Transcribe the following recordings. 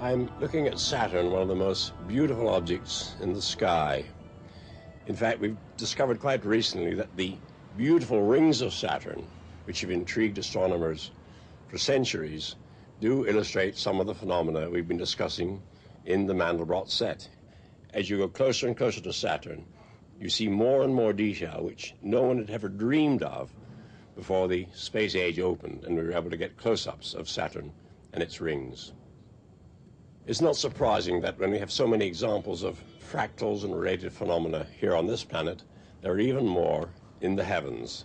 I'm looking at Saturn, one of the most beautiful objects in the sky. In fact, we've discovered quite recently that the beautiful rings of Saturn, which have intrigued astronomers for centuries, do illustrate some of the phenomena we've been discussing in the Mandelbrot set. As you go closer and closer to Saturn, you see more and more detail which no one had ever dreamed of before the space age opened and we were able to get close-ups of Saturn and its rings. It's not surprising that when we have so many examples of fractals and related phenomena here on this planet, there are even more in the heavens.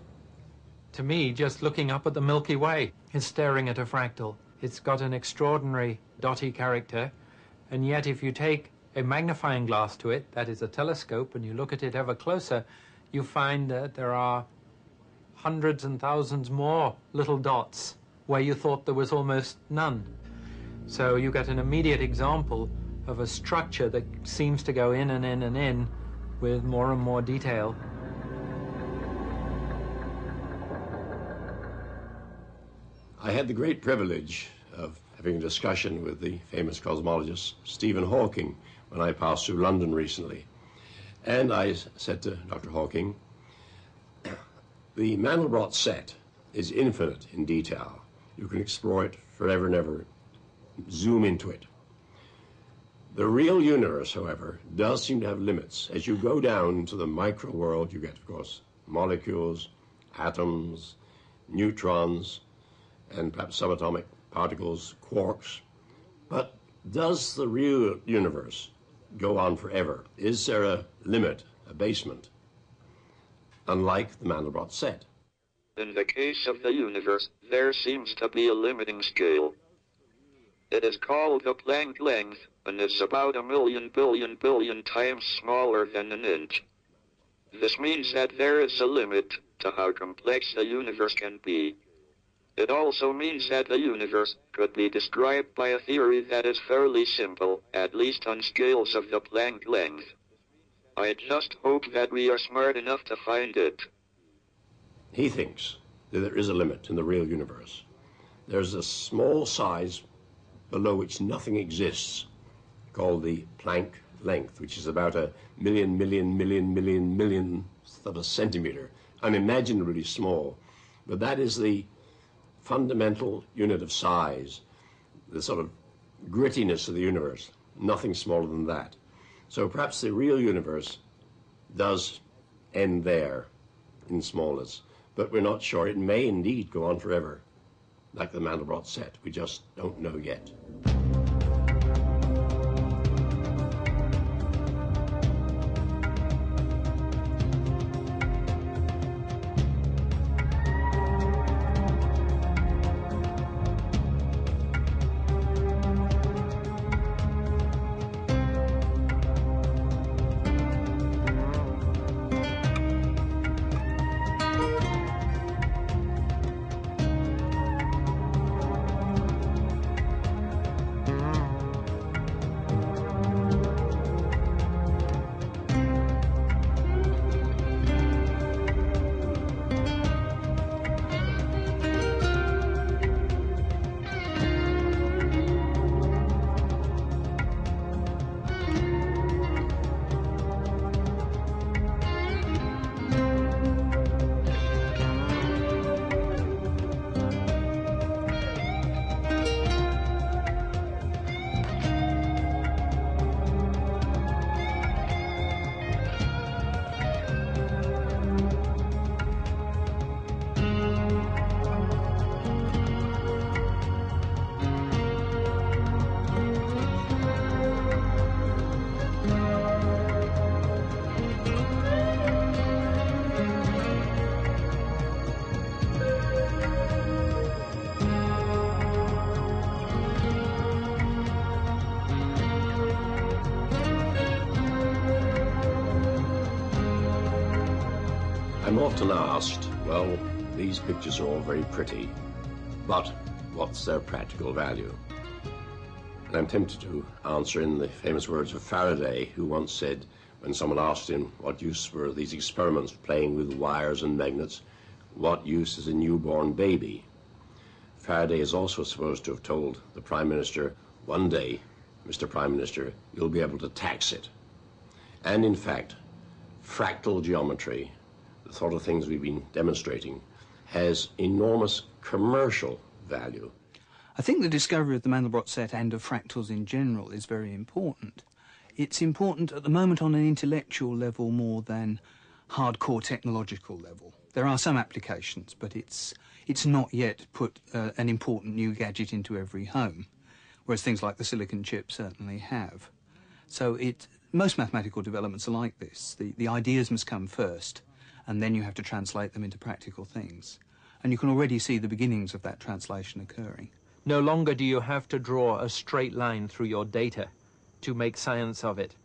To me, just looking up at the Milky Way is staring at a fractal. It's got an extraordinary dotty character, and yet if you take a magnifying glass to it, that is a telescope, and you look at it ever closer, you find that there are hundreds and thousands more little dots where you thought there was almost none. So you get an immediate example of a structure that seems to go in and in and in with more and more detail. I had the great privilege of having a discussion with the famous cosmologist Stephen Hawking when I passed through London recently. And I said to Dr. Hawking, the Mandelbrot set is infinite in detail. You can explore it forever and ever. Zoom into it. The real universe, however, does seem to have limits. As you go down to the micro world, you get, of course, molecules, atoms, neutrons, and perhaps subatomic particles, quarks. But does the real universe go on forever? Is there a limit, a basement, unlike the Mandelbrot set? In the case of the universe, there seems to be a limiting scale. It is called the Planck length, and it's about 1 million billion billion times smaller than an inch. This means that there is a limit to how complex the universe can be. It also means that the universe could be described by a theory that is fairly simple, at least on scales of the Planck length. I just hope that we are smart enough to find it. He thinks that there is a limit in the real universe. There's a small size below which nothing exists, called the Planck length, which is about a million millionth of a centimeter, unimaginably small. But that is the fundamental unit of size, the sort of grittiness of the universe, nothing smaller than that. So perhaps the real universe does end there in smallness, but we're not sure. It may indeed go on forever, like the Mandelbrot set. We just don't know yet. I'm often asked, well, these pictures are all very pretty, but what's their practical value? And I'm tempted to answer in the famous words of Faraday, who once said, when someone asked him what use were these experiments playing with wires and magnets, what use is a newborn baby? Faraday is also supposed to have told the Prime Minister, one day Mr. Prime Minister, you'll be able to tax it. And in fact, fractal geometry, the sort of things we've been demonstrating, has enormous commercial value. I think the discovery of the Mandelbrot set and of fractals in general is very important. It's important at the moment on an intellectual level more than hardcore technological level. There are some applications, but it's not yet put an important new gadget into every home, whereas things like the silicon chip certainly have. So most mathematical developments are like this. The ideas must come first, and then you have to translate them into practical things. And you can already see the beginnings of that translation occurring. No longer do you have to draw a straight line through your data to make science of it.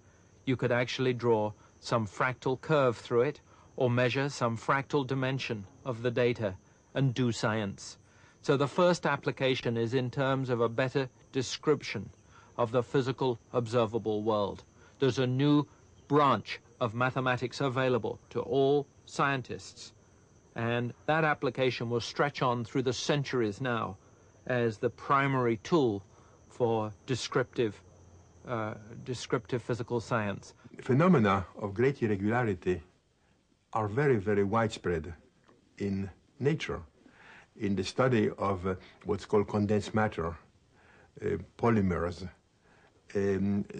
You could actually draw some fractal curve through it, or measure some fractal dimension of the data and do science. So the first application is in terms of a better description of the physical observable world. There's a new branch of mathematics available to all scientists, and that application will stretch on through the centuries now as the primary tool for descriptive physical science. Phenomena of great irregularity are very, very widespread in nature. In the study of what's called condensed matter, polymers,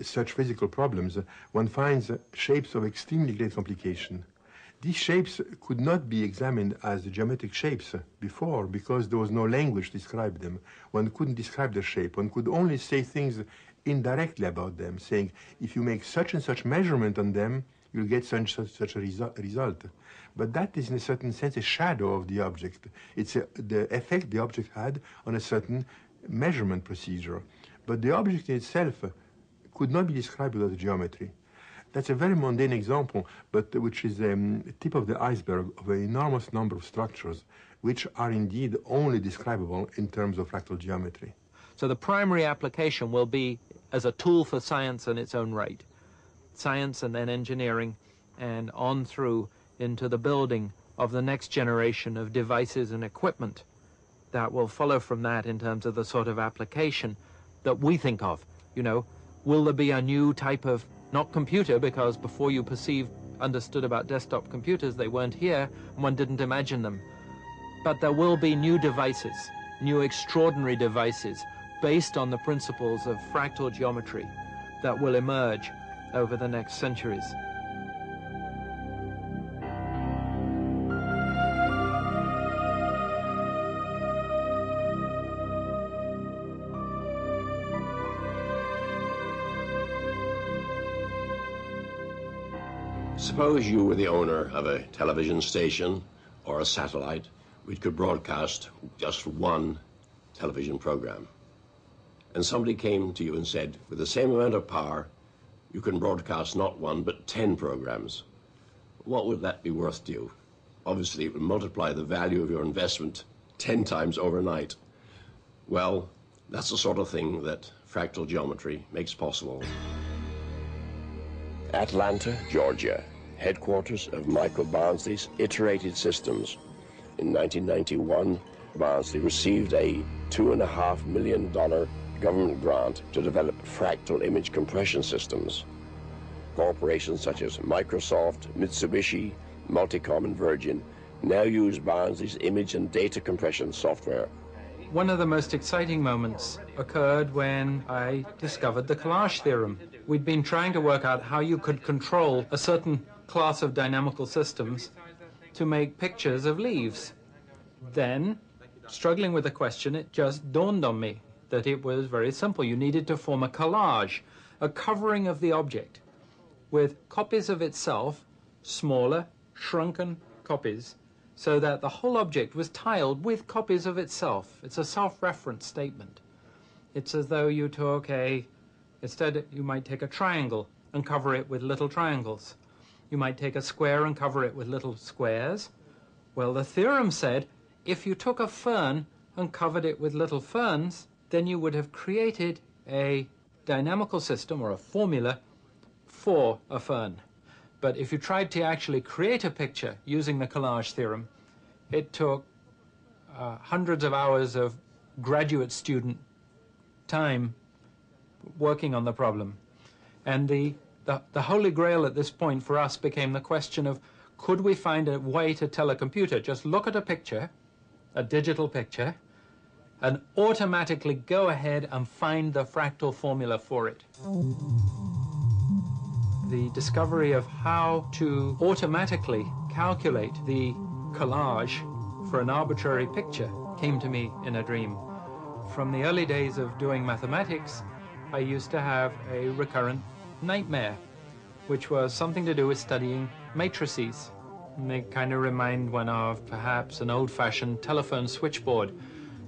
such physical problems, one finds shapes of extremely great complication. These shapes could not be examined as geometric shapes before because there was no language to describe them. One couldn't describe the shape. One could only say things indirectly about them, saying, if you make such and such measurement on them, you'll get such a result. But that is, in a certain sense, a shadow of the object. It's the effect the object had on a certain measurement procedure. But the object in itself could not be described without geometry. That's a very mundane example, but which is the tip of the iceberg of an enormous number of structures, which are indeed only describable in terms of fractal geometry. So the primary application will be as a tool for science in its own right. Science and then engineering, and on through into the building of the next generation of devices and equipment that will follow from that in terms of the sort of application that we think of. You know, will there be a new type of, not computer, because before you understood about desktop computers, they weren't here, and one didn't imagine them. But there will be new devices, new extraordinary devices, based on the principles of fractal geometry that will emerge over the next centuries. Suppose you were the owner of a television station or a satellite which could broadcast just one television program. And somebody came to you and said, with the same amount of power, you can broadcast not one, but 10 programs. What would that be worth to you? Obviously, it would multiply the value of your investment 10 times overnight. Well, that's the sort of thing that fractal geometry makes possible. Atlanta, Georgia. Headquarters of Michael Barnsley's Iterated Systems. In 1991, Barnsley received a $2.5 million government grant to develop fractal image compression systems. Corporations such as Microsoft, Mitsubishi, Multicom, and Virgin now use Barnsley's image and data compression software. One of the most exciting moments occurred when I discovered the Collage Theorem. We'd been trying to work out how you could control a certain class of dynamical systems to make pictures of leaves. Then, struggling with the question, it just dawned on me that it was very simple. You needed to form a collage, a covering of the object with copies of itself, smaller, shrunken copies, so that the whole object was tiled with copies of itself. It's a self-reference statement. It's as though you took instead you might take a triangle and cover it with little triangles. You might take a square and cover it with little squares. Well, the theorem said if you took a fern and covered it with little ferns, then you would have created a dynamical system or a formula for a fern. But if you tried to actually create a picture using the collage theorem, it took hundreds of hours of graduate student time working on the problem. And the holy grail at this point for us became the question of, could we find a way to tell a computer, just look at a picture, a digital picture, and automatically go ahead and find the fractal formula for it. The discovery of how to automatically calculate the collage for an arbitrary picture came to me in a dream. From the early days of doing mathematics, I used to have a recurrent nightmare, which was something to do with studying matrices. And they kind of remind one of perhaps an old-fashioned telephone switchboard.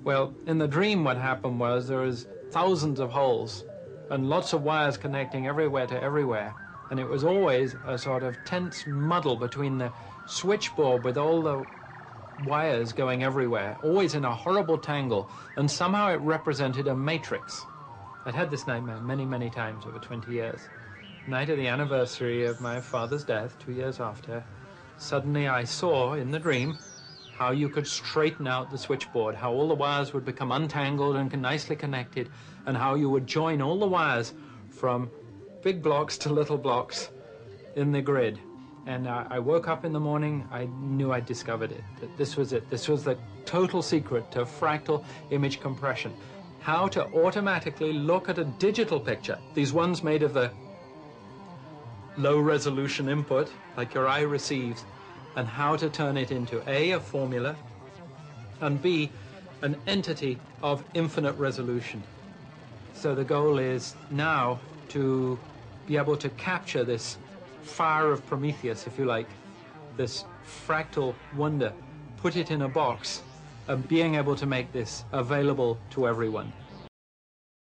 Well, in the dream what happened was there was thousands of holes and lots of wires connecting everywhere to everywhere. And it was always a sort of tense muddle between the switchboard with all the wires going everywhere, always in a horrible tangle, and somehow it represented a matrix. I'd had this nightmare many, many times over 20 years. Night of the anniversary of my father's death, 2 years after, suddenly I saw in the dream how you could straighten out the switchboard, how all the wires would become untangled and nicely connected, and how you would join all the wires from big blocks to little blocks in the grid. And I woke up in the morning, I knew I'd discovered it, that this was it. This was the total secret to fractal image compression. How to automatically look at a digital picture, these ones made of the low resolution input, like your eye receives, and how to turn it into A, a formula, and B, an entity of infinite resolution. So the goal is now to be able to capture this fire of Prometheus, if you like, this fractal wonder, put it in a box, and being able to make this available to everyone.